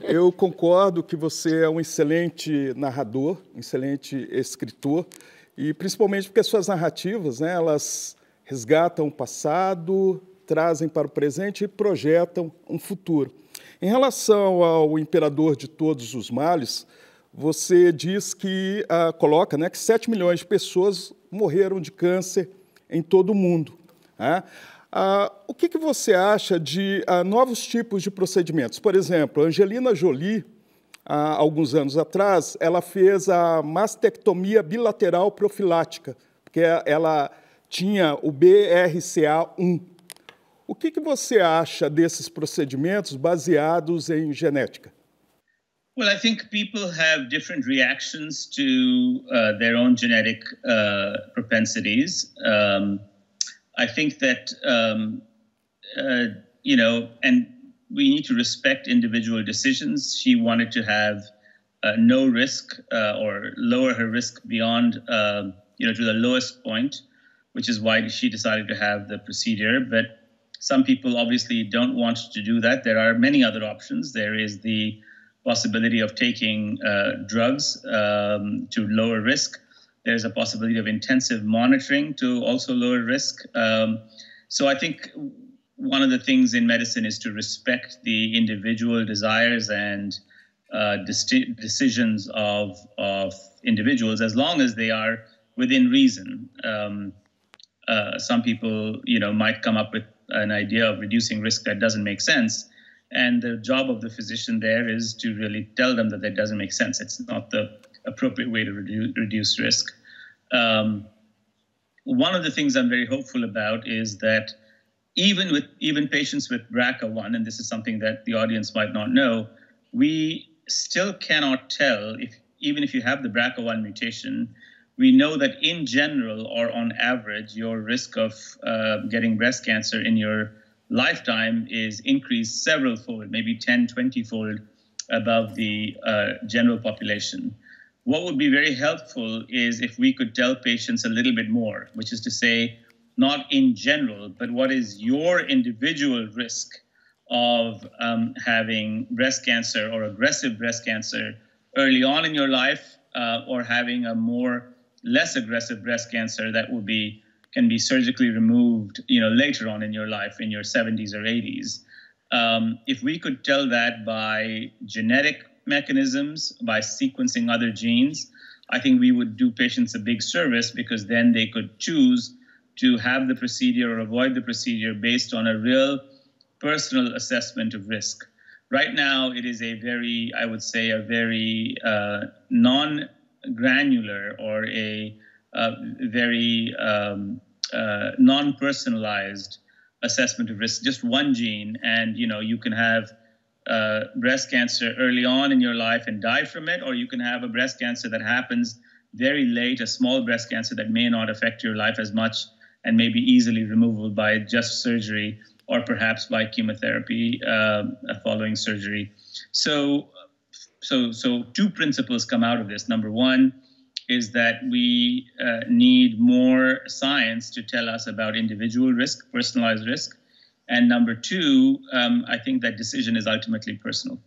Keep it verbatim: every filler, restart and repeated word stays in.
Eu concordo que você é um excelente narrador, excelente escritor, e principalmente porque as suas narrativas, né, elas resgatam o passado, trazem para o presente e projetam um futuro. Em relação ao Imperador de Todos os Males, você diz que ah, coloca, né, que sete milhões de pessoas morreram de câncer em todo o mundo. Né? Ah, o que, que você acha de ah, novos tipos de procedimentos? Por exemplo, Angelina Jolie, há alguns anos atrás, ela fez a mastectomia bilateral profilática, porque ela tinha o B R C A um. O que, que você acha desses procedimentos baseados em genética? Well, I think people have different reactions to uh, their own genetic uh, propensities. Um, I think that, um, uh, you know, and we need to respect individual decisions. She wanted to have uh, no risk uh, or lower her risk beyond, uh, you know, to the lowest point, which is why she decided to have the procedure. But some people obviously don't want to do that. There are many other options. There is the possibility of taking uh, drugs um, to lower risk. There's a possibility of intensive monitoring to also lower risk. Um, so I think one of the things in medicine is to respect the individual desires and uh, decisions of, of individuals, as long as they are within reason. Um, uh, some people, you know, might come up with an idea of reducing risk that doesn't make sense. And the job of the physician there is to really tell them that that doesn't make sense. It's not the appropriate way to reduce, reduce risk. Um, one of the things I'm very hopeful about is that even with even patients with B R C A one, and this is something that the audience might not know, we still cannot tell if even if you have the B R C A one mutation, we know that in general or on average, your risk of uh, getting breast cancer in your lifetime is increased several fold, maybe ten, twenty fold above the uh, general population. What would be very helpful is if we could tell patients a little bit more, which is to say, not in general, but what is your individual risk of um, having breast cancer or aggressive breast cancer early on in your life, uh, or having a more less aggressive breast cancer that would be can be surgically removed, you know, later on in your life, in your seventies or eighties. Um, if we could tell that by genetic mechanisms, by sequencing other genes, I think we would do patients a big service, because then they could choose to have the procedure or avoid the procedure based on a real personal assessment of risk. Right now, it is a very, I would say, a very uh, non-granular or a Uh, very um, uh, non-personalized assessment of risk, just one gene. And, you know, you can have uh, breast cancer early on in your life and die from it, or you can have a breast cancer that happens very late, a small breast cancer that may not affect your life as much and may be easily removable by just surgery or perhaps by chemotherapy uh, following surgery. So, so, so two principles come out of this. Number one, is that we uh, need more science to tell us about individual risk, personalized risk. And number two, um, I think that decision is ultimately personal.